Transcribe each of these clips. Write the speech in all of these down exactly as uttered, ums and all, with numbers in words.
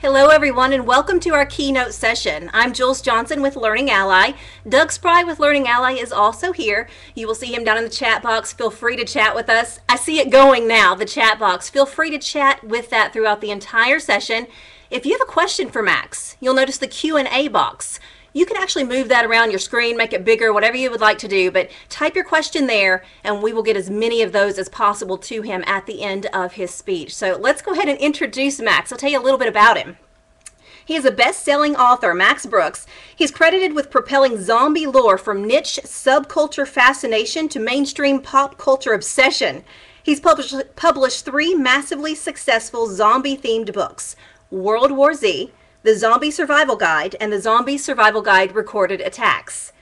Hello everyone and welcome to our keynote session. I'm Jules Johnson with Learning Ally. Doug Spry with Learning Ally is also here. You will see him down in the chat box. Feel free to chat with us. I see it going now, the chat box. Feel free to chat with that throughout the entire session. If you have a question for Max, you'll notice the Q and A box. You can actually move that around your screen, make it bigger, whatever you would like to do, but type your question there and we will get as many of those as possible to him at the end of his speech. So let's go ahead and introduce Max. I'll tell you a little bit about him. He is a best-selling author, Max Brooks. He's credited with propelling zombie lore from niche subculture fascination to mainstream pop culture obsession. He's published, published three massively successful zombie-themed books, World War Z, The Zombie Survival Guide, and The Zombie Survival Guide Recorded Attacks.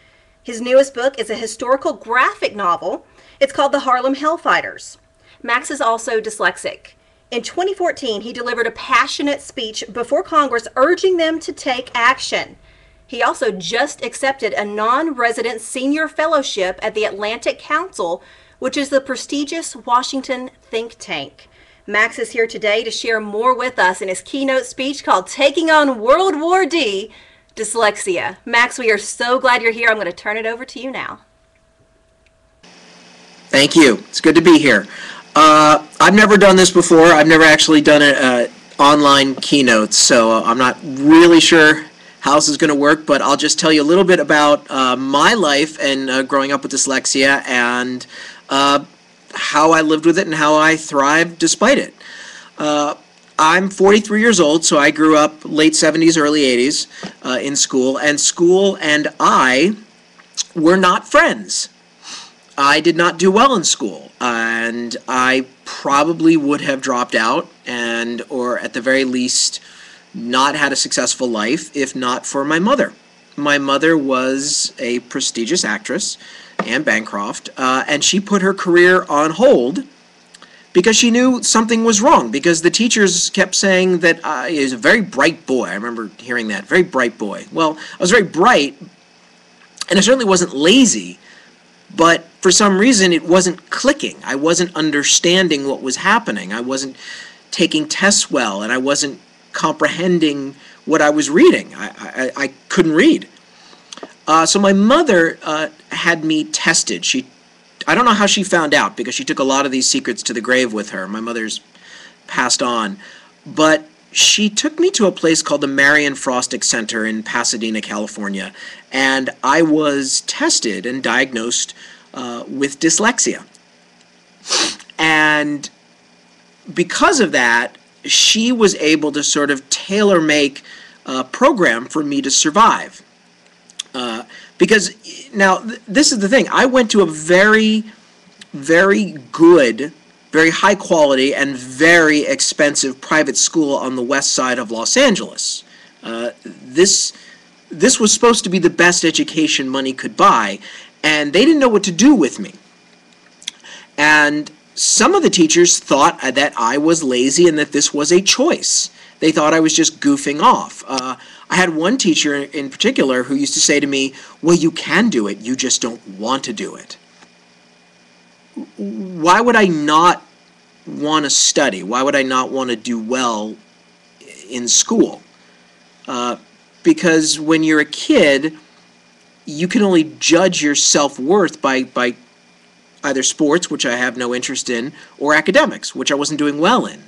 His newest book is a historical graphic novel. It's called The Harlem Hellfighters. Max is also dyslexic. In twenty fourteen, he delivered a passionate speech before Congress urging them to take action. He also just accepted a non-resident senior fellowship at the Atlantic Council, which is the prestigious Washington think tank. Max is here today to share more with us in his keynote speech called Taking on World War D, Dyslexia. Max, we are so glad you're here. I'm going to turn it over to you now. Thank you. It's good to be here. Uh, I've never done this before. I've never actually done an online keynote, so I'm not really sure how this is going to work, but I'll just tell you a little bit about uh, my life and uh, growing up with dyslexia and uh, how I lived with it and how I thrived despite it. Uh, I'm forty-three years old, so I grew up late seventies, early eighties uh, in school, and school and I were not friends. I did not do well in school, and I probably would have dropped out and, or at the very least, not had a successful life if not for my mother. My mother was a prestigious actress, Ann Bancroft, uh, and she put her career on hold because she knew something was wrong, because the teachers kept saying that I was a very bright boy. I remember hearing that, very bright boy. Well, I was very bright, and I certainly wasn't lazy, but for some reason it wasn't clicking. I wasn't understanding what was happening. I wasn't taking tests well, and I wasn't comprehending what I was reading. I, I, I couldn't read. Uh, so my mother uh, had me tested. She, I don't know how she found out, because she took a lot of these secrets to the grave with her. My mother's passed on. But she took me to a place called the Marion Frostic Center in Pasadena, California, and I was tested and diagnosed uh, with dyslexia. And because of that, she was able to sort of tailor-make a program for me to survive. Uh, because, now, th this is the thing. I went to a very, very good, very high quality, and very expensive private school on the west side of Los Angeles. Uh, this, this was supposed to be the best education money could buy, and they didn't know what to do with me. And some of the teachers thought that I was lazy and that this was a choice. They thought I was just goofing off. Uh, I had one teacher in particular who used to say to me, well, you can do it, you just don't want to do it. Why would I not want to study? Why would I not want to do well in school? Uh, because when you're a kid, you can only judge your self-worth by, by either sports, which I have no interest in, or academics, which I wasn't doing well in.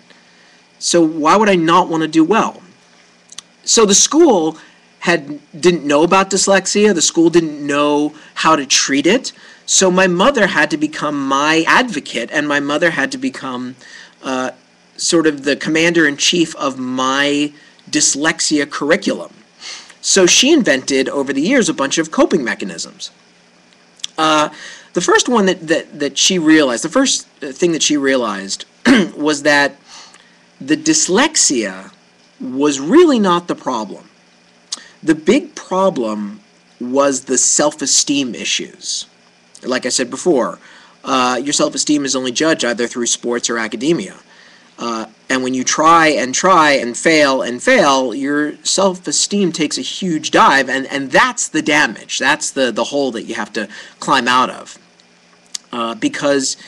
So why would I not want to do well? So the school had didn't know about dyslexia. The school didn't know how to treat it. So my mother had to become my advocate, and my mother had to become uh, sort of the commander-in-chief of my dyslexia curriculum. So she invented, over the years, a bunch of coping mechanisms. Uh, the first one that, that, that she realized, the first thing that she realized was that the dyslexia was really not the problem. The big problem was the self-esteem issues. Like I said before, uh, your self-esteem is only judged either through sports or academia. Uh, and when you try and try and fail and fail, your self-esteem takes a huge dive, and, and that's the damage. That's the, the hole that you have to climb out of. Uh, because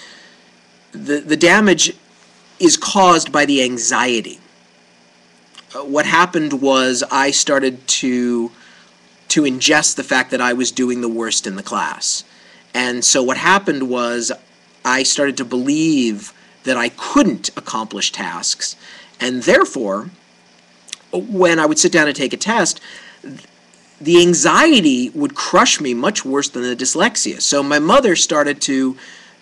the, the damage is caused by the anxiety. what happened was I started to to ingest the fact that I was doing the worst in the class. And so what happened was I started to believe that I couldn't accomplish tasks, and therefore when I would sit down and take a test, the anxiety would crush me much worse than the dyslexia. So my mother started to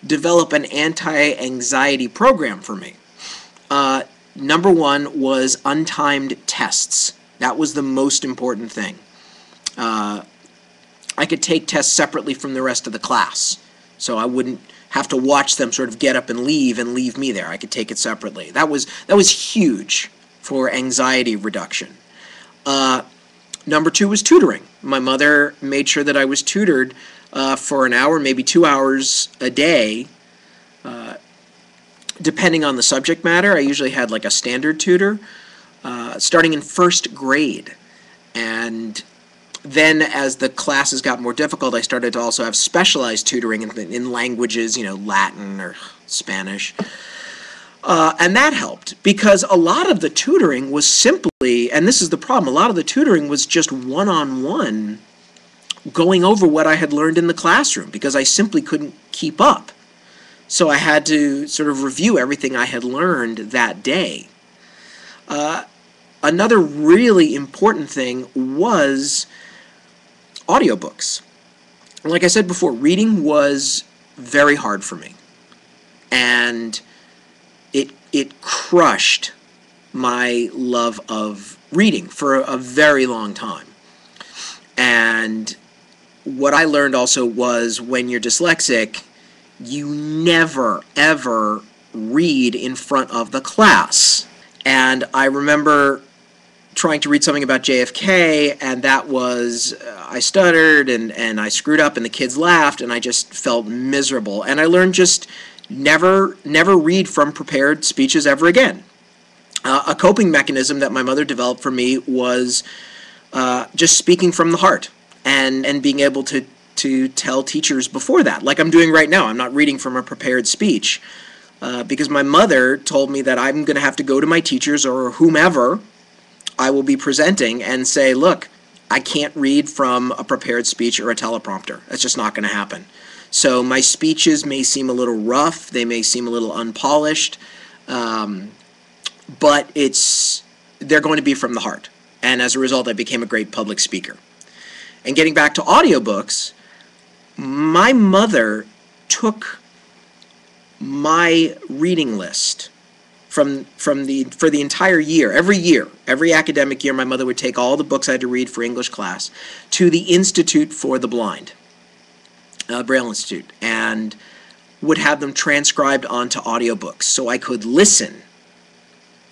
develop an anti-anxiety program for me. Uh, number one was untimed tests. That was the most important thing. Uh, I could take tests separately from the rest of the class, so I wouldn't have to watch them sort of get up and leave and leave me there. I could take it separately. That was, that was huge for anxiety reduction. Uh, number two was tutoring. My mother made sure that I was tutored uh, for an hour, maybe two hours a day, uh, depending on the subject matter. I usually had like a standard tutor, uh, starting in first grade. And then as the classes got more difficult, I started to also have specialized tutoring in, in languages, you know, Latin or Spanish. Uh, and that helped, because a lot of the tutoring was simply, and this is the problem, a lot of the tutoring was just one-on-one going over what I had learned in the classroom, because I simply couldn't keep up. So I had to sort of review everything I had learned that day. Uh, another really important thing was audiobooks. Like I said before, reading was very hard for me, and It, it crushed my love of reading for a, a very long time. And what I learned also was, when you're dyslexic, you never, ever read in front of the class. And I remember trying to read something about J F K, and that was, uh, I stuttered, and, and I screwed up, and the kids laughed, and I just felt miserable. And I learned just Never, never read from prepared speeches ever again. Uh, a coping mechanism that my mother developed for me was uh, just speaking from the heart, and and being able to to tell teachers before that, like I'm doing right now. I'm not reading from a prepared speech uh, because my mother told me that I'm going to have to go to my teachers or whomever I will be presenting and say, look, I can't read from a prepared speech or a teleprompter. That's just not going to happen. So my speeches may seem a little rough, they may seem a little unpolished, um, but it's, they're going to be from the heart. And as a result, I became a great public speaker. And getting back to audiobooks, my mother took my reading list from, from the, for the entire year, every year, every academic year, my mother would take all the books I had to read for English class to the Institute for the Blind. Uh, Braille Institute, and would have them transcribed onto audiobooks so I could listen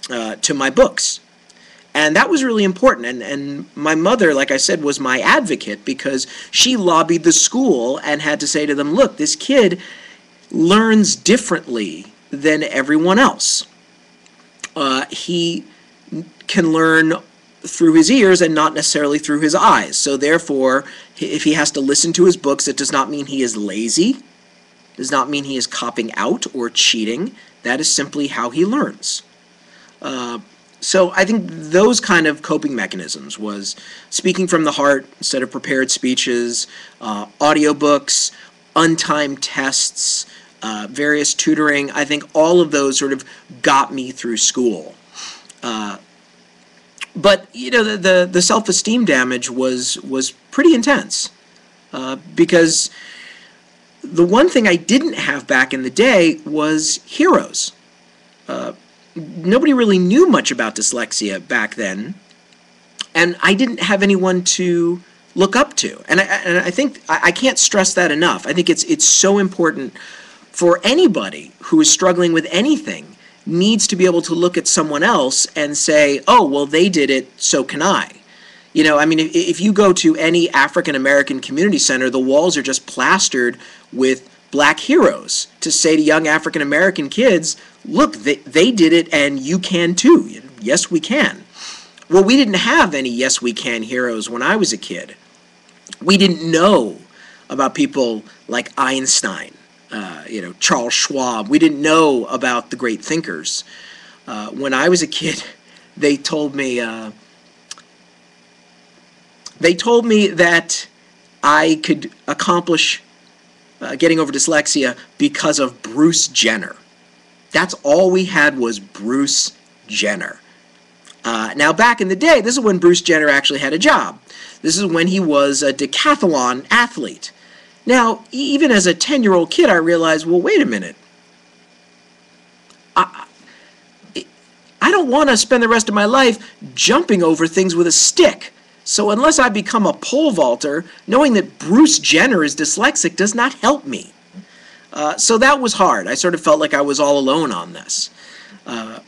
uh, to my books. And that was really important, and, and my mother, like I said, was my advocate, because she lobbied the school and had to say to them, look, this kid learns differently than everyone else. Uh, he can learn through his ears and not necessarily through his eyes. So therefore, if he has to listen to his books, it does not mean he is lazy, does not mean he is copping out or cheating. That is simply how he learns. Uh, so I think those kind of coping mechanisms was speaking from the heart instead of prepared speeches, uh, audiobooks, untimed tests, uh, various tutoring. I think all of those sort of got me through school. Uh, But you know, the the, the self-esteem damage was was pretty intense, uh, because the one thing I didn't have back in the day was heroes. Uh, nobody really knew much about dyslexia back then, and I didn't have anyone to look up to. And I, and I think I, I can't stress that enough. I think it's it's so important for anybody who is struggling with anything, needs to be able to look at someone else and say, oh, well, they did it, so can I. You know, I mean, if, if you go to any African-American community center, the walls are just plastered with black heroes to say to young African-American kids, look, they, they did it, and you can too. Yes, we can. Well, we didn't have any yes, we can heroes when I was a kid. We didn't know about people like Einstein. Uh, you know, Charles Schwab. We didn't know about the great thinkers. Uh, when I was a kid, they told me uh, they told me that I could accomplish uh, getting over dyslexia because of Bruce Jenner. That's all we had was Bruce Jenner. Uh, now back in the day, this is when Bruce Jenner actually had a job. This is when he was a decathlon athlete. Now, even as a ten-year-old kid, I realized, well, wait a minute. I, I don't want to spend the rest of my life jumping over things with a stick. So unless I become a pole vaulter, knowing that Bruce Jenner is dyslexic does not help me. Uh, so that was hard. I sort of felt like I was all alone on this. Uh,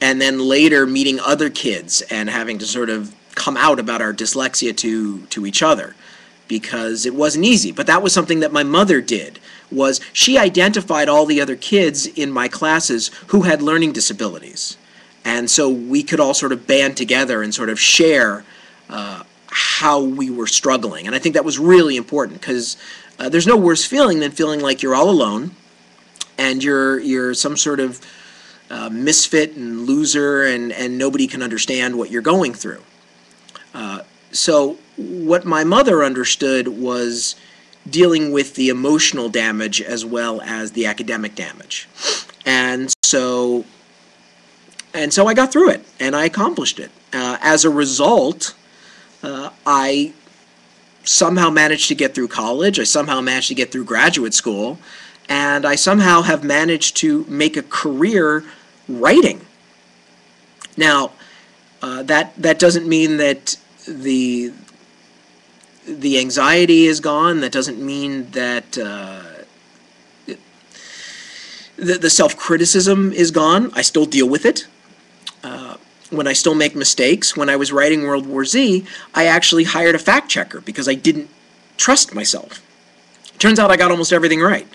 and then later meeting other kids and having to sort of come out about our dyslexia to, to each other, because it wasn't easy. But that was something that my mother did, was she identified all the other kids in my classes who had learning disabilities. And so we could all sort of band together and sort of share uh, how we were struggling. And I think that was really important, because uh, there's no worse feeling than feeling like you're all alone and you're, you're some sort of uh, misfit and loser, and, and nobody can understand what you're going through. Uh, so what my mother understood was dealing with the emotional damage as well as the academic damage. And so, and so I got through it, and I accomplished it. Uh, as a result, uh, I somehow managed to get through college, I somehow managed to get through graduate school, and I somehow have managed to make a career writing. Now, Uh, that that doesn't mean that the the anxiety is gone. That doesn't mean that uh, the, the self-criticism is gone. I still deal with it. Uh, when I still make mistakes. When I was writing World War Z, I actually hired a fact checker because I didn't trust myself. Turns out I got almost everything right.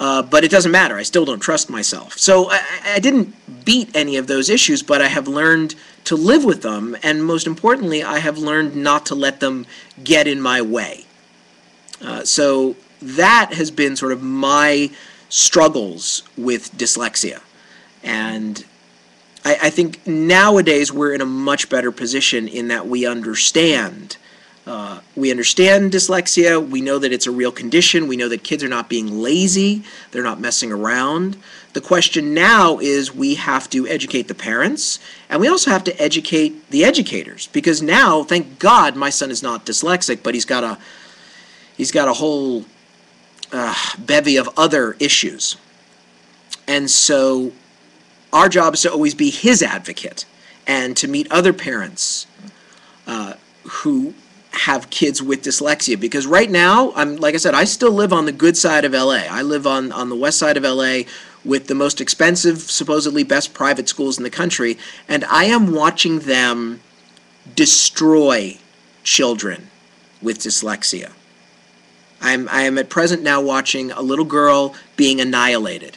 Uh, but it doesn't matter. I still don't trust myself. So I, I didn't beat any of those issues, but I have learned to live with them, and most importantly, I have learned not to let them get in my way. Uh, so that has been sort of my struggles with dyslexia. And I, I think nowadays we're in a much better position in that we understand Uh, we understand dyslexia, we know that it's a real condition, we know that kids are not being lazy, they're not messing around. The question now is we have to educate the parents, and we also have to educate the educators, because now, thank God, my son is not dyslexic, but he's got a, he's got a whole uh, bevy of other issues. And so our job is to always be his advocate, and to meet other parents uh, who have kids with dyslexia, because right now, I'm like I said, I still live on the good side of L A. I live on, on the west side of L A with the most expensive, supposedly best private schools in the country, and I am watching them destroy children with dyslexia. I'm, I am at present now watching a little girl being annihilated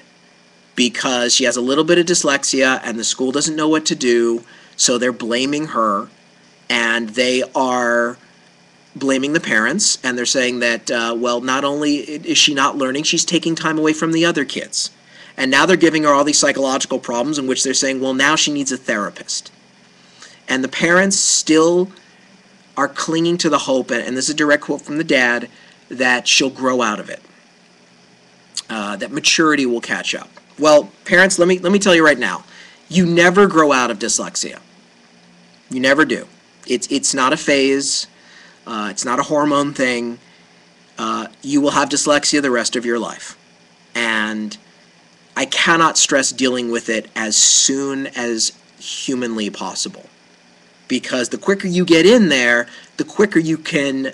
because she has a little bit of dyslexia and the school doesn't know what to do, so they're blaming her, and they are blaming the parents, and they're saying that, uh, well, not only is she not learning, she's taking time away from the other kids. And now they're giving her all these psychological problems in which they're saying, well, now she needs a therapist. And the parents still are clinging to the hope, and this is a direct quote from the dad, that she'll grow out of it, uh, that maturity will catch up. Well, parents, let me, let me tell you right now, you never grow out of dyslexia. You never do. It's, it's not a phase. Uh, it's not a hormone thing. Uh, you will have dyslexia the rest of your life. And I cannot stress dealing with it as soon as humanly possible, because the quicker you get in there, the quicker you can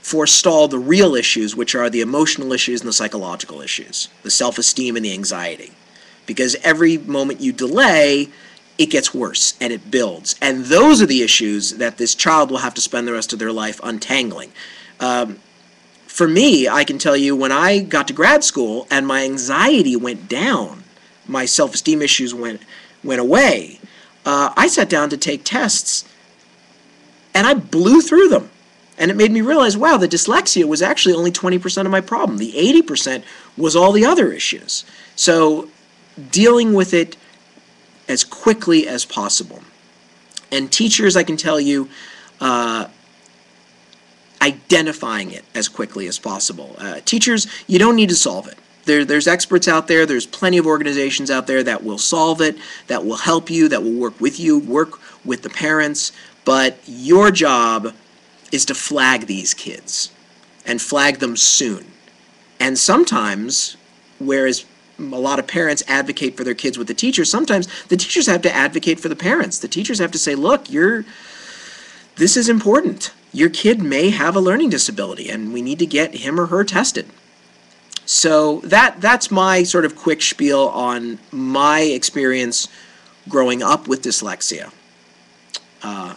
forestall the real issues, which are the emotional issues and the psychological issues, the self-esteem and the anxiety. Because every moment you delay, it gets worse, and it builds. And those are the issues that this child will have to spend the rest of their life untangling. Um, for me, I can tell you, when I got to grad school and my anxiety went down, my self-esteem issues went, went away, uh, I sat down to take tests, and I blew through them. And it made me realize, wow, the dyslexia was actually only twenty percent of my problem. The eighty percent was all the other issues. So dealing with it as quickly as possible. and teachers, I can tell you, uh, identifying it as quickly as possible. Uh, teachers, you don't need to solve it. There, there's experts out there, there's plenty of organizations out there that will solve it, that will help you, that will work with you, work with the parents, but your job is to flag these kids and flag them soon. And sometimes, whereas a lot of parents advocate for their kids with the teachers, sometimes the teachers have to advocate for the parents. The teachers have to say, look, you're, this is important. Your kid may have a learning disability and we need to get him or her tested. So that that's my sort of quick spiel on my experience growing up with dyslexia uh,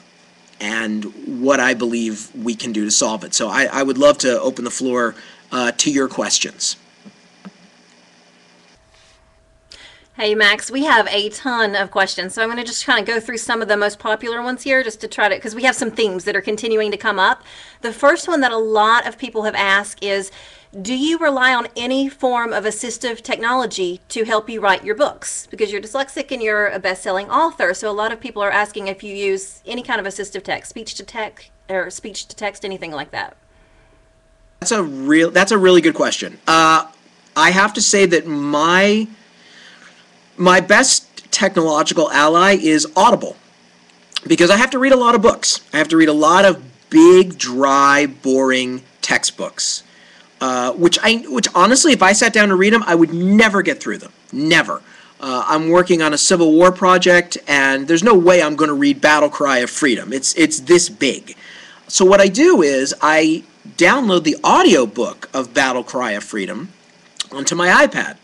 and what I believe we can do to solve it. So I, I would love to open the floor uh, to your questions. Hey, Max, we have a ton of questions, so I'm going to just kind of go through some of the most popular ones here just to try to, because we have some themes that are continuing to come up. The first one that a lot of people have asked is, do you rely on any form of assistive technology to help you write your books? Because you're dyslexic and you're a best-selling author, so a lot of people are asking if you use any kind of assistive tech, speech-to-text, or speech-to-text, anything like that. That's a real, that's a really good question. Uh, I have to say that my... My best technological ally is Audible, because I have to read a lot of books. I have to read a lot of big, dry, boring textbooks, uh, which I, which honestly, if I sat down to read them, I would never get through them. Never. Uh, I'm working on a Civil War project, and there's no way I'm going to read Battle Cry of Freedom. It's it's this big. So what I do is I download the audiobook of Battle Cry of Freedom onto my iPad.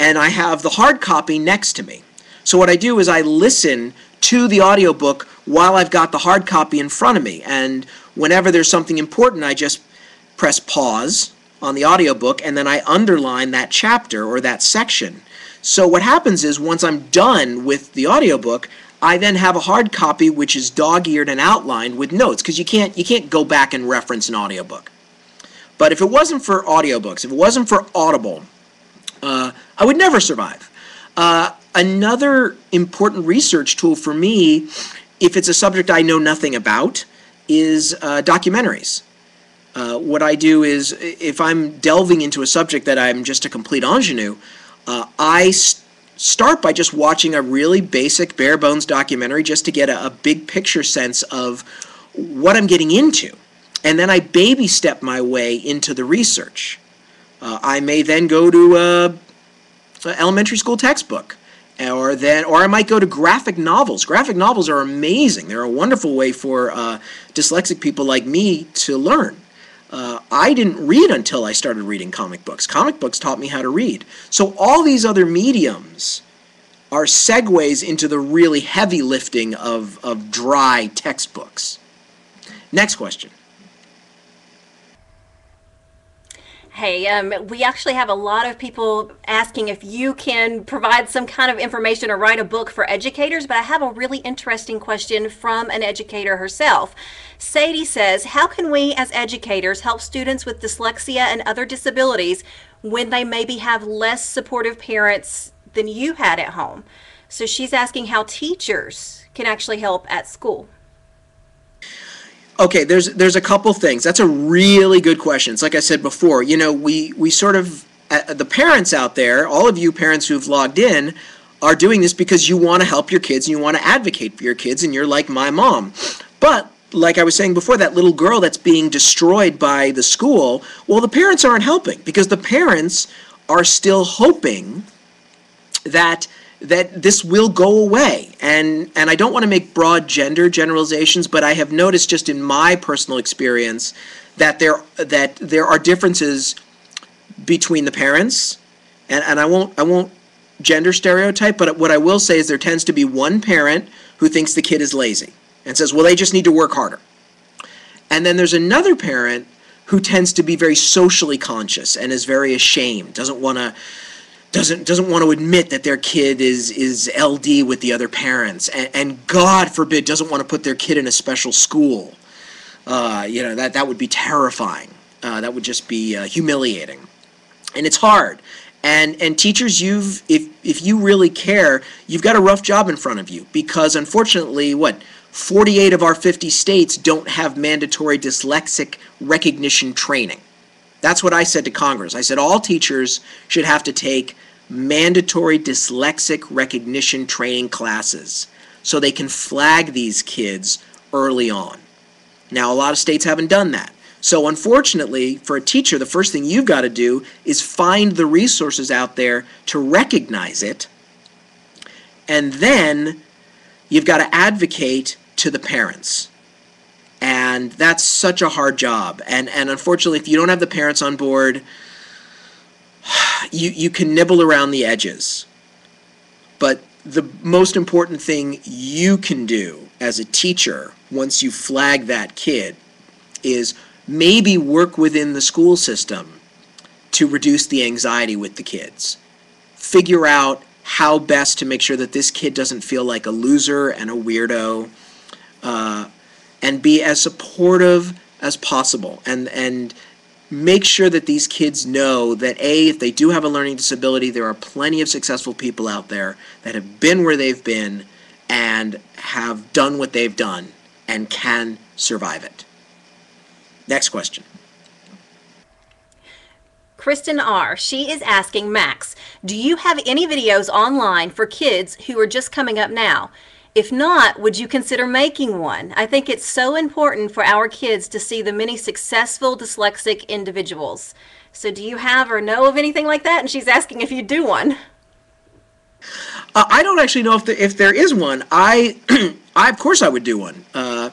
And I have the hard copy next to me. So what I do is I listen to the audiobook while I've got the hard copy in front of me. And whenever there's something important, I just press pause on the audiobook, and then I underline that chapter or that section. So what happens is once I'm done with the audiobook, I then have a hard copy which is dog-eared and outlined with notes, because you can't, you can't go back and reference an audiobook. But if it wasn't for audiobooks, if it wasn't for Audible, Uh, I would never survive. Uh, another important research tool for me, if it's a subject I know nothing about, is uh, documentaries. Uh, what I do is, if I'm delving into a subject that I'm just a complete ingenue, uh, I st start by just watching a really basic, bare-bones documentary just to get a, a big picture sense of what I'm getting into. And then I baby step my way into the research. Uh, I may then go to uh, an elementary school textbook, or then, or I might go to graphic novels. Graphic novels are amazing. They're a wonderful way for uh, dyslexic people like me to learn. Uh, I didn't read until I started reading comic books. Comic books taught me how to read. So all these other mediums are segues into the really heavy lifting of, of dry textbooks. Next question. Hey, um, we actually have a lot of people asking if you can provide some kind of information or write a book for educators, but I have a really interesting question from an educator herself. Sadie says, how can we as educators help students with dyslexia and other disabilities when they maybe have less supportive parents than you had at home? So she's asking how teachers can actually help at school. Okay, there's there's a couple things. That's a really good question. It's like I said before, you know, we, we sort of, uh, the parents out there, all of you parents who've logged in, are doing this because you want to help your kids and you want to advocate for your kids, and you're like my mom. But, like I was saying before, that little girl that's being destroyed by the school, well, the parents aren't helping, because the parents are still hoping that that this will go away. And and I don't want to make broad gender generalizations, but I have noticed just in my personal experience that there that there are differences between the parents, and, and I won't I won't gender stereotype, but what I will say is there tends to be one parent who thinks the kid is lazy and says, well, they just need to work harder. And then there's another parent who tends to be very socially conscious and is very ashamed, doesn't want to Doesn't, doesn't want to admit that their kid is, is L D with the other parents, and, and God forbid doesn't want to put their kid in a special school. Uh, you know, that, that would be terrifying. Uh, that would just be uh, humiliating. And it's hard. And, and teachers, you've, if, if you really care, you've got a rough job in front of you, because unfortunately, what, forty-eight of our fifty states don't have mandatory dyslexic recognition training. That's what I said to Congress. I said all teachers should have to take mandatory dyslexic recognition training classes so they can flag these kids early on. Now, a lot of states haven't done that. So unfortunately, for a teacher, the first thing you've got to do is find the resources out there to recognize it, and then you've got to advocate to the parents. And that's such a hard job. And, and unfortunately, if you don't have the parents on board, you, you can nibble around the edges. But the most important thing you can do as a teacher, once you flag that kid, is maybe work within the school system to reduce the anxiety with the kids. Figure out how best to make sure that this kid doesn't feel like a loser and a weirdo, uh, and be as supportive as possible, and and make sure that these kids know that, A, if they do have a learning disability, there are plenty of successful people out there that have been where they've been and have done what they've done and can survive it. Next question. Kristen R. She is asking, Max, do you have any videos online for kids who are just coming up now? If not, would you consider making one? I think it's so important for our kids to see the many successful dyslexic individuals. So do you have or know of anything like that? And she's asking if you do one. Uh, I don't actually know if, the, if there is one. I, I, of course I would do one. Uh,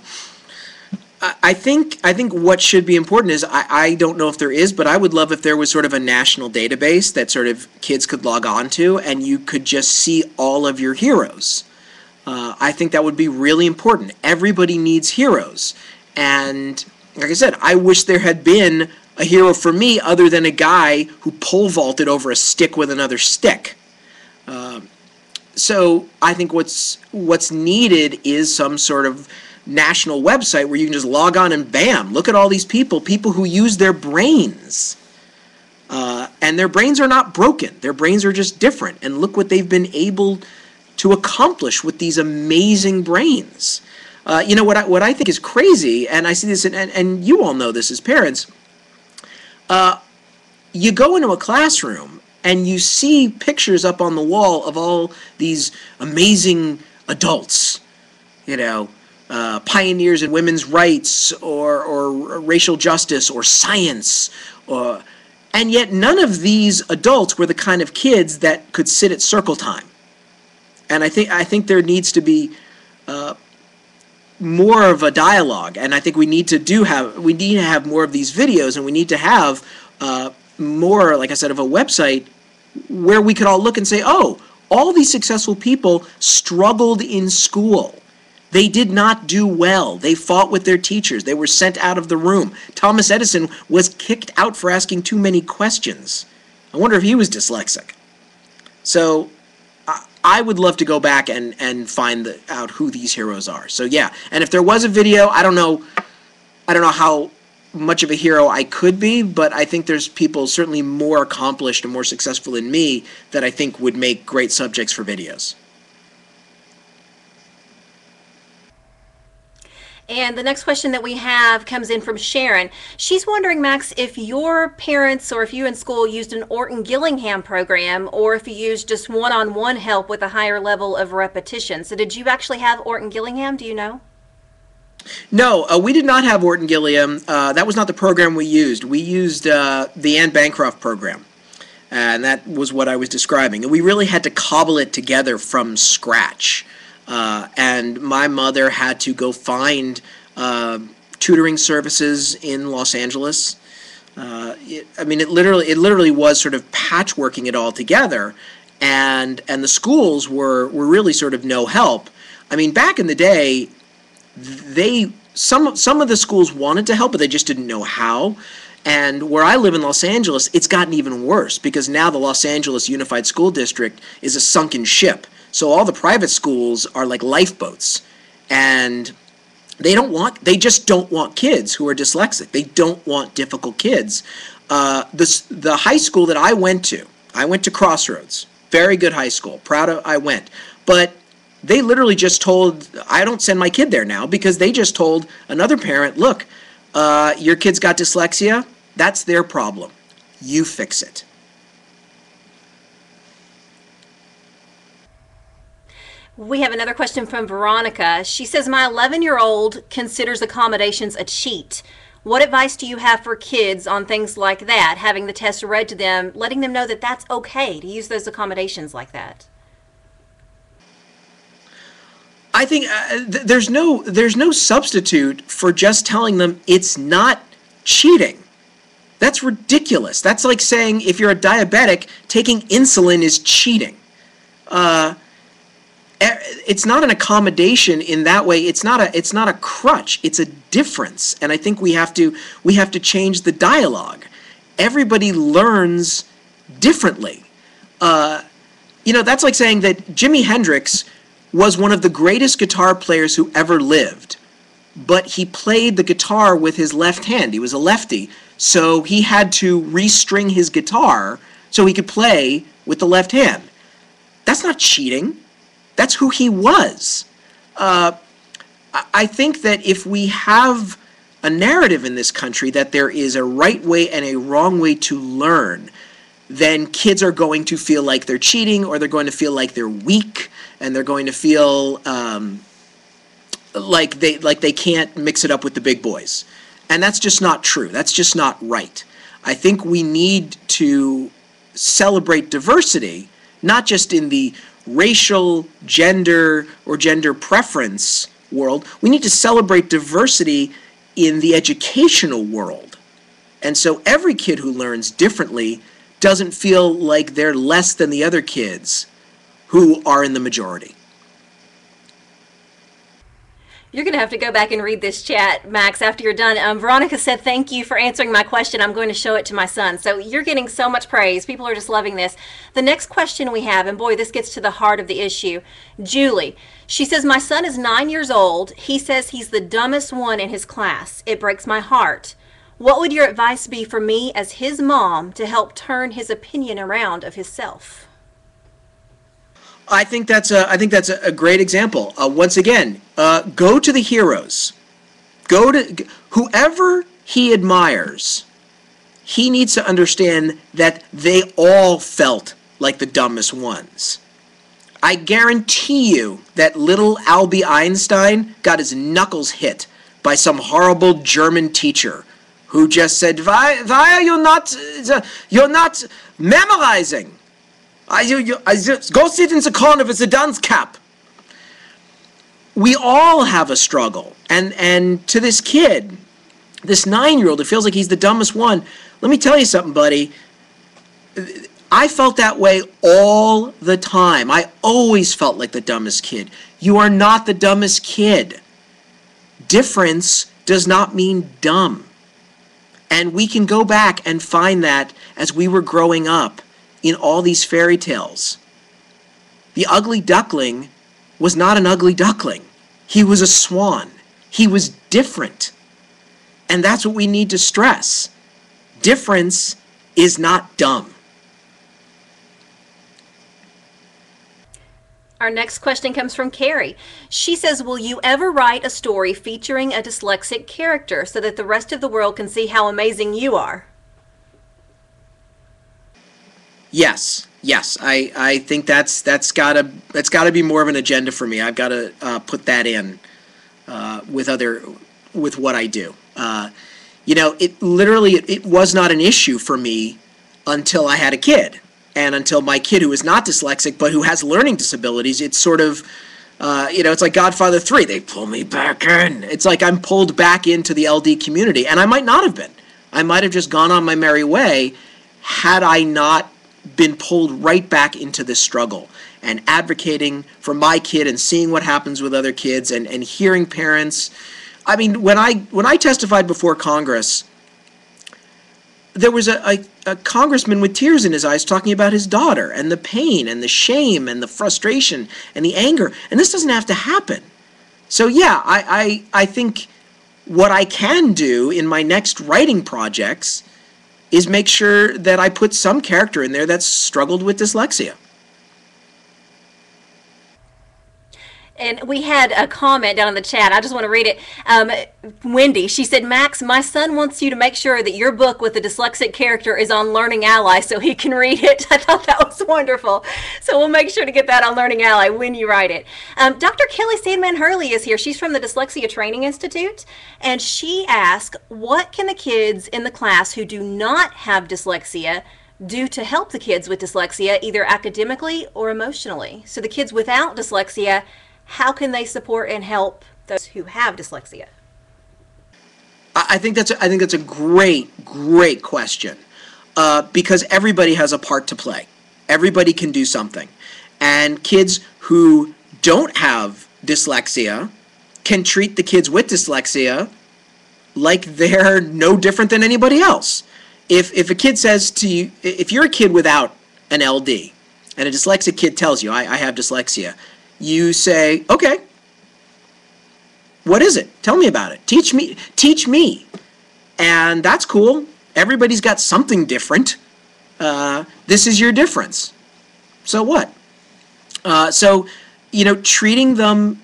I think I think what should be important is, I, I don't know if there is, but I would love if there was sort of a national database that sort of kids could log on to and you could just see all of your heroes. Uh, I think that would be really important. Everybody needs heroes. And like I said, I wish there had been a hero for me other than a guy who pole vaulted over a stick with another stick. Uh, so I think what's what's needed is some sort of national website where you can just log on and bam, look at all these people, people who use their brains. Uh, and their brains are not broken. Their brains are just different. And look what they've been able to accomplish with these amazing brains. Uh, you know, what I, what I think is crazy, and I see this, in, and, and you all know this as parents, uh, you go into a classroom and you see pictures up on the wall of all these amazing adults, you know, Uh, pioneers in women's rights or, or racial justice or science, or, and yet none of these adults were the kind of kids that could sit at circle time. And I think I think there needs to be uh, more of a dialogue, and I think we need to do have we need to have more of these videos, and we need to have uh, more, like I said, of a website where we could all look and say, oh, all these successful people struggled in school. They did not do well. They fought with their teachers. They were sent out of the room. Thomas Edison was kicked out for asking too many questions. I wonder if he was dyslexic. So I would love to go back and, and find the, out who these heroes are. So yeah, and if there was a video, I don't know, I don't know how much of a hero I could be, but I think there's people certainly more accomplished and more successful than me that I think would make great subjects for videos. And the next question that we have comes in from Sharon. She's wondering, Max, if your parents or if you in school used an Orton Gillingham program or if you used just one-on-one help with a higher level of repetition. So did you actually have Orton Gillingham? Do you know? No, uh, we did not have Orton Gillingham. Uh, that was not the program we used. We used uh, the Ann Bancroft program, and that was what I was describing. And we really had to cobble it together from scratch. Uh, and my mother had to go find uh, tutoring services in Los Angeles. Uh, it, I mean, it literally, it literally was sort of patchworking it all together, and and the schools were were really sort of no help. I mean, back in the day, they some some of the schools wanted to help, but they just didn't know how. And where I live in Los Angeles, it's gotten even worse because now the Los Angeles Unified School District is a sunken ship. So all the private schools are like lifeboats, and they don't want, they just don't want kids who are dyslexic. They don't want difficult kids. Uh, this, the high school that I went to, I went to Crossroads, very good high school, proud of I went, but They literally just told, I don't send my kid there now, because they just told another parent, look, uh, your kid's got dyslexia, that's their problem. You fix it. We have another question from Veronica. She says, my eleven-year-old considers accommodations a cheat. What advice do you have for kids on things like that, having the test read to them, letting them know that that's okay to use those accommodations like that? I think uh, th there's no there's no substitute for just telling them it's not cheating. That's ridiculous. That's like saying if you're a diabetic, taking insulin is cheating. Uh, it's not an accommodation in that way. It's not a it's not a crutch. It's a difference. And I think we have to we have to change the dialogue. Everybody learns differently. Uh, you know, that's like saying that Jimi Hendrix was one of the greatest guitar players who ever lived, but he played the guitar with his left hand. He was a lefty, so he had to restring his guitar so he could play with the left hand. That's not cheating. That's who he was. Uh, I think that if we have a narrative in this country that there is a right way and a wrong way to learn, then kids are going to feel like they're cheating, or they're going to feel like they're weak, and they're going to feel um, like they like they can't mix it up with the big boys. And that's just not true. That's just not right. I think we need to celebrate diversity, not just in the racial, gender, or gender preference world. We need to celebrate diversity in the educational world. And so every kid who learns differently doesn't feel like they're less than the other kids who are in the majority. You're going to have to go back and read this chat, Max, after you're done. Um, Veronica said, thank you for answering my question. I'm going to show it to my son. So you're getting so much praise. People are just loving this. The next question we have, and boy, this gets to the heart of the issue. Julie, she says, my son is nine years old. He says he's the dumbest one in his class. It breaks my heart. What would your advice be for me as his mom to help turn his opinion around of himself? I think that's a, I think that's a great example. Uh, once again, uh, go to the heroes. Go to whoever he admires. He needs to understand that they all felt like the dumbest ones. I guarantee you that little Albie Einstein got his knuckles hit by some horrible German teacher who just said, why, why are you not, uh, you're not memorizing? I, you, you, I just, go sit in the corner with the dunce cap. We all have a struggle. And, and to this kid, this nine-year-old, it feels like he's the dumbest one. Let me tell you something, buddy. I felt that way all the time. I always felt like the dumbest kid. You are not the dumbest kid. Difference does not mean dumb. And we can go back and find that as we were growing up in all these fairy tales. The ugly duckling was not an ugly duckling. He was a swan. He was different. And that's what we need to stress. Difference is not dumb. Our next question comes from Carrie. She says, will you ever write a story featuring a dyslexic character so that the rest of the world can see how amazing you are? Yes, yes. I, I think that's that's gotta that's gotta be more of an agenda for me. I've gotta uh, put that in uh, with other with what I do. Uh, you know, it literally it, it was not an issue for me until I had a kid. And until my kid, who is not dyslexic but who has learning disabilities, it's sort of, uh, you know, it's like Godfather three. They pull me back in. It's like I'm pulled back into the L D community, and I might not have been. I might have just gone on my merry way had I not been pulled right back into this struggle and advocating for my kid and seeing what happens with other kids and, and hearing parents. I mean, when I when I testified before Congress, there was a, a, a congressman with tears in his eyes talking about his daughter and the pain and the shame and the frustration and the anger. And this doesn't have to happen. So yeah, I, I, I think what I can do in my next writing projects is make sure that I put some character in there that's struggled with dyslexia. And we had a comment down in the chat. I just want to read it. Um, Wendy, she said, Max, my son wants you to make sure that your book with the dyslexic character is on Learning Ally so he can read it. I thought that was wonderful. So we'll make sure to get that on Learning Ally when you write it. Um, Doctor Kelly Sandman-Hurley is here. She's from the Dyslexia Training Institute. And she asked, what can the kids in the class who do not have dyslexia do to help the kids with dyslexia, either academically or emotionally? So the kids without dyslexia, how can they support and help those who have dyslexia? I think that's a, I think that's a great, great question, uh, because everybody has a part to play. Everybody can do something. And kids who don't have dyslexia can treat the kids with dyslexia like they're no different than anybody else. If, if a kid says to you, if you're a kid without an L D and a dyslexic kid tells you, I, I have dyslexia, you say, okay, what is it? Tell me about it. Teach me. Teach me. And that's cool. Everybody's got something different. Uh, this is your difference. So what? Uh, so, you know, treating them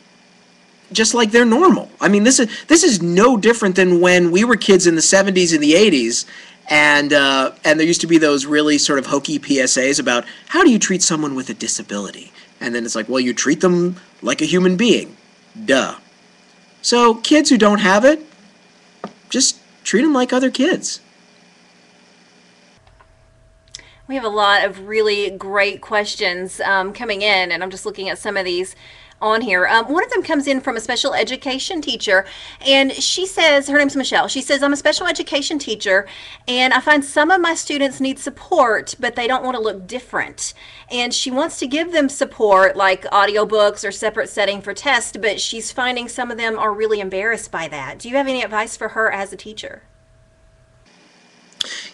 just like they're normal. I mean, this is, this is no different than when we were kids in the seventies and the eighties. And, uh, and there used to be those really sort of hokey P S As about how do you treat someone with a disability? And then it's like, well, you treat them like a human being. Duh. So kids who don't have it, just treat them like other kids. We have a lot of really great questions um, coming in, and I'm just looking at some of these on here. Um, one of them comes in from a special education teacher, and she says, her name's Michelle, she says, I'm a special education teacher and I find some of my students need support but they don't want to look different, and she wants to give them support like audiobooks or separate setting for tests, but she's finding some of them are really embarrassed by that. Do you have any advice for her as a teacher?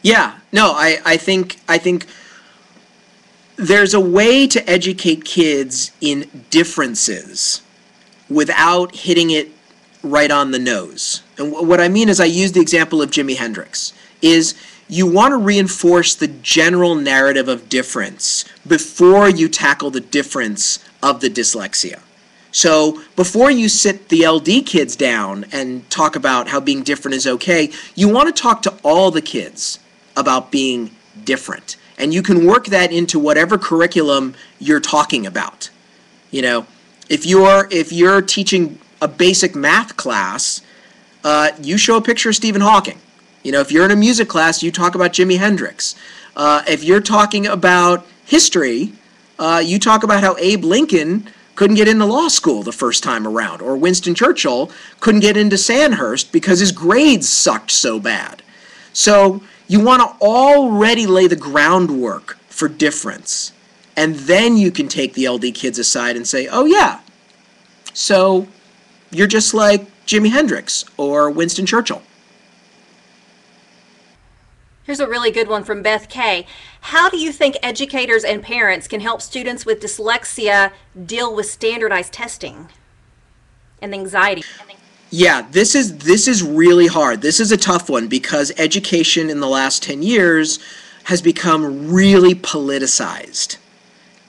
Yeah, no, I, I think I think there's a way to educate kids in differences without hitting it right on the nose. And what I mean is, I use the example of Jimi Hendrix, is you want to reinforce the general narrative of difference before you tackle the difference of the dyslexia. So before you sit the L D kids down and talk about how being different is okay, you want to talk to all the kids about being different. And you can work that into whatever curriculum you're talking about. You know, if you're if you're teaching a basic math class, uh, you show a picture of Stephen Hawking. You know, if you're in a music class, you talk about Jimi Hendrix. Uh, if you're talking about history, uh, you talk about how Abe Lincoln couldn't get into law school the first time around, or Winston Churchill couldn't get into Sandhurst because his grades sucked so bad. So you want to already lay the groundwork for difference, and then you can take the L D kids aside and say, oh yeah, so you're just like Jimi Hendrix or Winston Churchill. Here's a really good one from Beth K. How do you think educators and parents can help students with dyslexia deal with standardized testing and anxiety? Yeah, this is this is really hard. This is a tough one because education in the last ten years has become really politicized.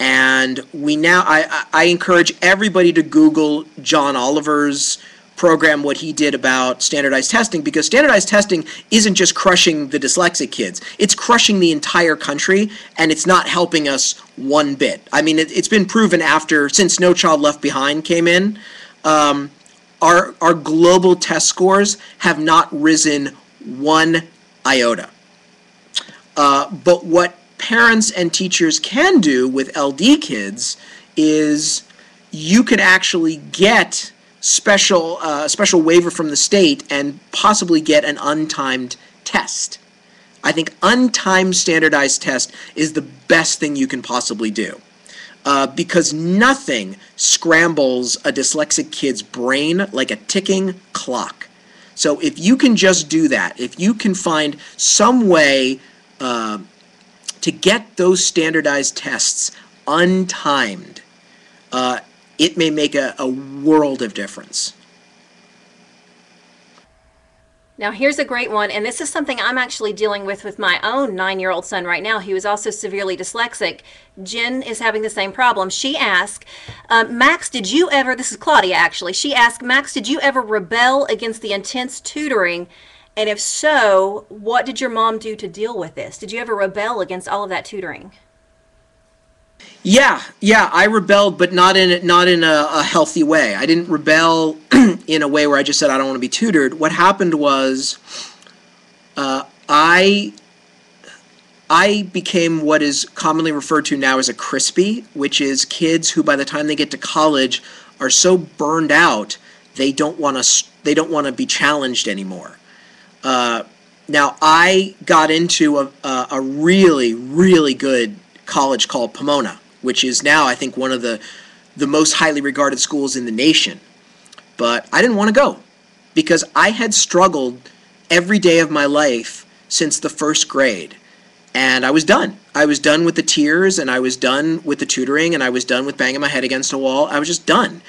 And we now, I, I encourage everybody to Google John Oliver's program, what he did about standardized testing, because standardized testing isn't just crushing the dyslexic kids. It's crushing the entire country, and it's not helping us one bit. I mean, it, it's been proven after, since No Child Left Behind came in, um, Our, our global test scores have not risen one iota. Uh, but what parents and teachers can do with L D kids is you could actually get special uh, special waiver from the state and possibly get an untimed test. I think untimed standardized test is the best thing you can possibly do. Uh, because nothing scrambles a dyslexic kid's brain like a ticking clock. So if you can just do that, if you can find some way uh, to get those standardized tests untimed, uh, it may make a, a world of difference. Now, here's a great one, and this is something I'm actually dealing with with my own nine-year-old son right now. He was also severely dyslexic. Jen is having the same problem. She asked, uh, Max, did you ever, this is Claudia actually, she asked, Max, did you ever rebel against the intense tutoring? And if so, what did your mom do to deal with this? Did you ever rebel against all of that tutoring? Yeah, yeah, I rebelled, but not in a, not in a, a healthy way. I didn't rebel in a way where I just said I don't want to be tutored. What happened was, uh, I I became what is commonly referred to now as a crispy, which is kids who, by the time they get to college, are so burned out they don't want to they don't want to be challenged anymore. Uh, now I got into a a, a really really good college called Pomona, which is now, I think, one of the the most highly regarded schools in the nation. But I didn't want to go because I had struggled every day of my life since the first grade, and I was done. I was done with the tears, and I was done with the tutoring, and I was done with banging my head against a wall. I was just done.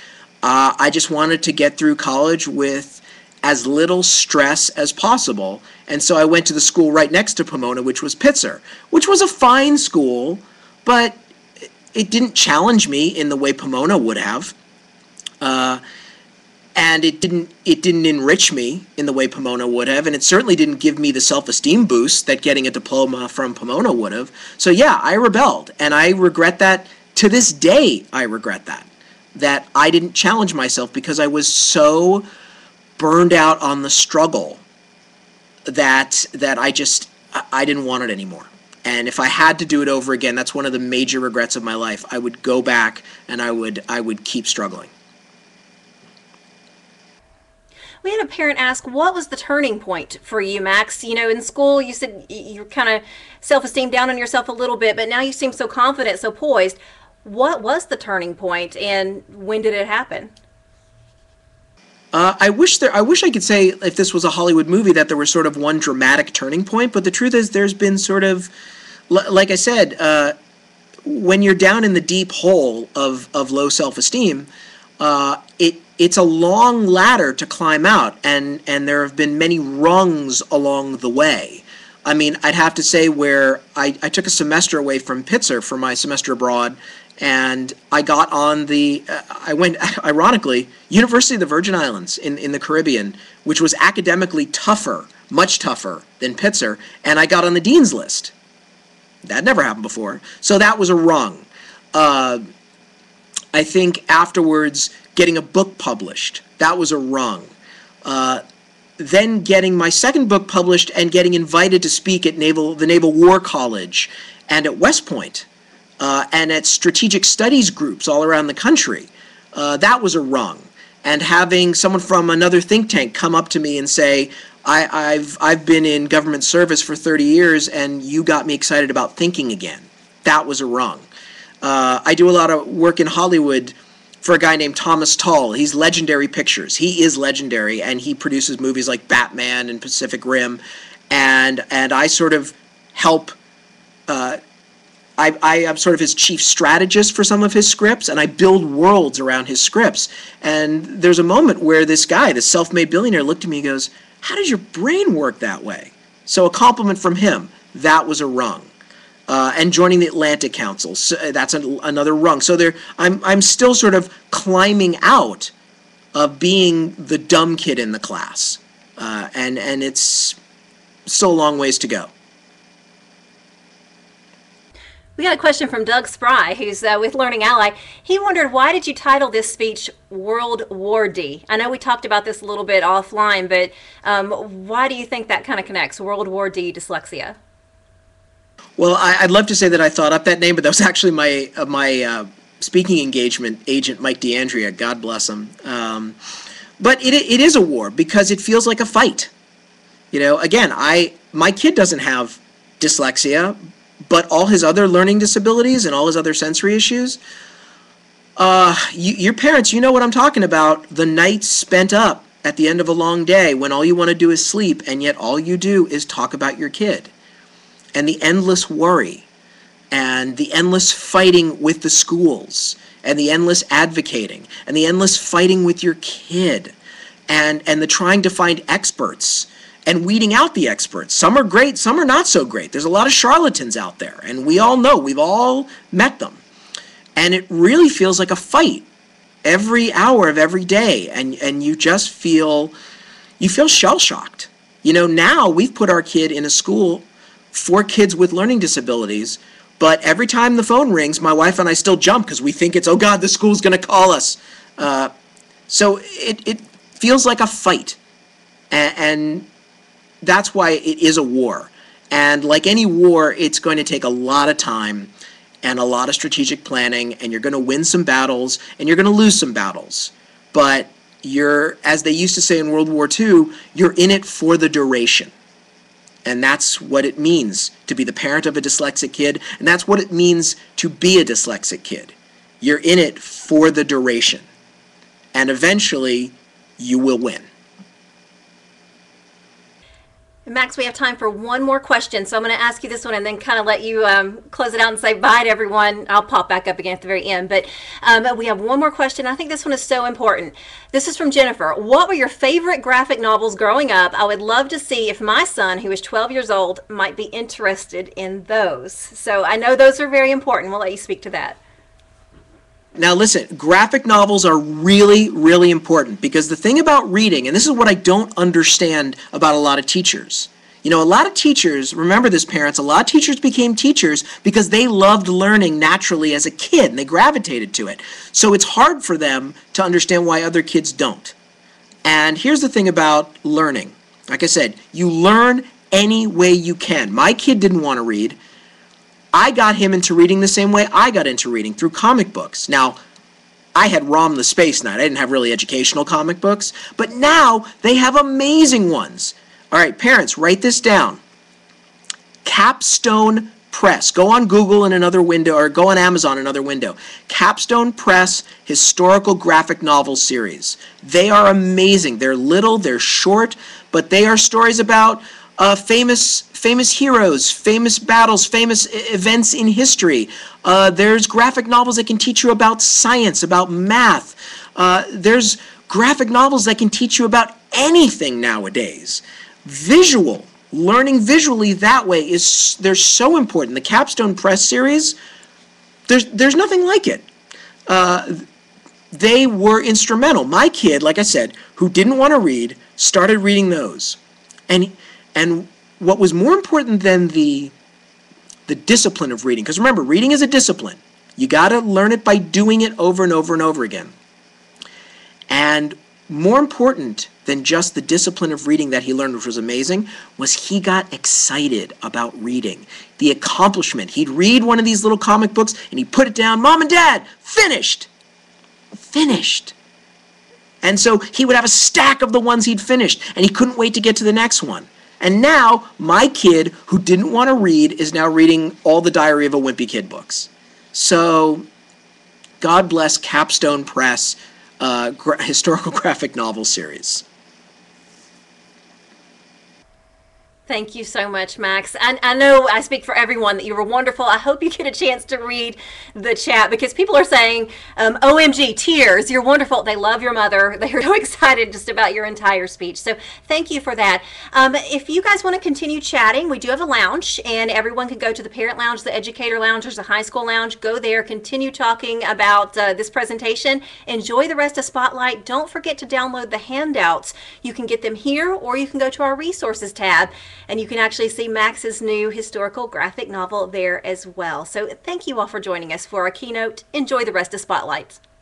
Uh, I just wanted to get through college with as little stress as possible, and so I went to the school right next to Pomona, which was Pitzer, which was a fine school, but it didn't challenge me in the way Pomona would have, uh, and it didn't it didn't enrich me in the way Pomona would have, and it certainly didn't give me the self-esteem boost that getting a diploma from Pomona would have. So yeah, I rebelled, and I regret that to this day. I regret that that I didn't challenge myself because I was so burned out on the struggle that that I just I didn't want it anymore. And if I had to do it over again, that's one of the major regrets of my life. I would go back and I would I would keep struggling. We had a parent ask, what was the turning point for you, Max? You know, in school you said you're kind of self-esteem down on yourself a little bit, but now you seem so confident, so poised. What was the turning point, and when did it happen? Uh, I wish there. I wish I could say, if this was a Hollywood movie, that there was sort of one dramatic turning point. But the truth is, there's been sort of, like I said, uh, when you're down in the deep hole of of low self-esteem, uh, it it's a long ladder to climb out, and and there have been many rungs along the way. I mean, I'd have to say where I I took a semester away from Pitzer for my semester abroad. And I got on the, uh, I went, ironically, University of the Virgin Islands in, in the Caribbean, which was academically tougher, much tougher than Pitzer, and I got on the dean's list. That never happened before. So that was a rung. Uh, I think afterwards, getting a book published, that was a rung. Uh, then getting my second book published and getting invited to speak at Naval, the Naval War College and at West Point. Uh, and at strategic studies groups all around the country. Uh, that was a rung. And having someone from another think tank come up to me and say, I, I've, I've been in government service for thirty years and you got me excited about thinking again. That was a rung. Uh, I do a lot of work in Hollywood for a guy named Thomas Tull. He's Legendary Pictures. He is legendary, and he produces movies like Batman and Pacific Rim. And, and I sort of help... Uh, I, I am sort of his chief strategist for some of his scripts, and I build worlds around his scripts. And there's a moment where this guy, this self-made billionaire, looked at me and goes, how does your brain work that way? So a compliment from him, that was a rung. Uh, and joining the Atlantic Council, so that's an, another rung. So there, I'm, I'm still sort of climbing out of being the dumb kid in the class. Uh, and, and it's still a long ways to go. We got a question from Doug Spry, who's uh, with Learning Ally. He wondered, why did you title this speech World War D? I know we talked about this a little bit offline, but um, why do you think that kind of connects, World War D, dyslexia? Well, I, I'd love to say that I thought up that name, but that was actually my, uh, my uh, speaking engagement agent, Mike D'Andrea, God bless him. Um, but it, it is a war because it feels like a fight. You know, again, I my kid doesn't have dyslexia, but all his other learning disabilities and all his other sensory issues, uh, you, your parents, you know what I'm talking about, the nights spent up at the end of a long day when all you want to do is sleep, and yet all you do is talk about your kid, and the endless worry, and the endless fighting with the schools, and the endless advocating, and the endless fighting with your kid, and, and the trying to find experts, and weeding out the experts. Some are great, some are not so great. There's a lot of charlatans out there, and we all know, we've all met them. And it really feels like a fight every hour of every day, and, and you just feel, you feel shell-shocked. You know, now we've put our kid in a school for kids with learning disabilities, but every time the phone rings, my wife and I still jump because we think it's, oh God, the school's going to call us. Uh, so it, it feels like a fight, and, and that's why it is a war. And like any war, it's going to take a lot of time and a lot of strategic planning, and you're going to win some battles, and you're going to lose some battles. But you're, as they used to say in World War Two, you're in it for the duration. And that's what it means to be the parent of a dyslexic kid, and that's what it means to be a dyslexic kid. You're in it for the duration. And eventually, you will win. Max, we have time for one more question, so I'm going to ask you this one and then kind of let you um, close it out and say bye to everyone. I'll pop back up again at the very end, but um, we have one more question. I think this one is so important. This is from Jennifer. What were your favorite graphic novels growing up? I would love to see if my son, who is twelve years old, might be interested in those. So I know those are very important. We'll let you speak to that. Now listen, graphic novels are really, really important, because the thing about reading, and this is what I don't understand about a lot of teachers. You know, a lot of teachers, remember this parents, a lot of teachers became teachers because they loved learning naturally as a kid and they gravitated to it. So it's hard for them to understand why other kids don't. And here's the thing about learning. Like I said, you learn any way you can. My kid didn't want to read. I got him into reading the same way I got into reading, through comic books. Now, I had ROM the Space Night. I didn't have really educational comic books, but now they have amazing ones. All right, parents, write this down. Capstone Press. Go on Google in another window, or go on Amazon in another window. Capstone Press Historical Graphic Novel Series. They are amazing. They're little, they're short, but they are stories about Uh, famous, famous heroes, famous battles, famous events in history. Uh, there's graphic novels that can teach you about science, about math. Uh, there's graphic novels that can teach you about anything nowadays. Visual, learning visually that way is, they're so important. The Capstone Press series, there's, there's nothing like it. Uh, they were instrumental. My kid, like I said, who didn't want to read, started reading those. And he, And what was more important than the, the discipline of reading, because remember, reading is a discipline. You got to learn it by doing it over and over and over again. And more important than just the discipline of reading that he learned, which was amazing, was he got excited about reading. The accomplishment. He'd read one of these little comic books, and he'd put it down, Mom and Dad, finished! Finished! And so he would have a stack of the ones he'd finished, and he couldn't wait to get to the next one. And now, my kid, who didn't want to read, is now reading all the Diary of a Wimpy Kid books. So, God bless Capstone Press uh, gra Historical Graphic Novel Series. Thank you so much, Max. And I, I know I speak for everyone that you were wonderful. I hope you get a chance to read the chat, because people are saying, um, O M G, tears, you're wonderful. They love your mother. They're so excited just about your entire speech. So thank you for that. Um, if you guys want to continue chatting, we do have a lounge, and everyone can go to the parent lounge, the educator lounge, there's a high school lounge. Go there, continue talking about uh, this presentation. Enjoy the rest of Spotlight. Don't forget to download the handouts. You can get them here, or you can go to our resources tab, and you can actually see Max's new historical graphic novel there as well. So thank you all for joining us for our keynote. Enjoy the rest of Spotlight.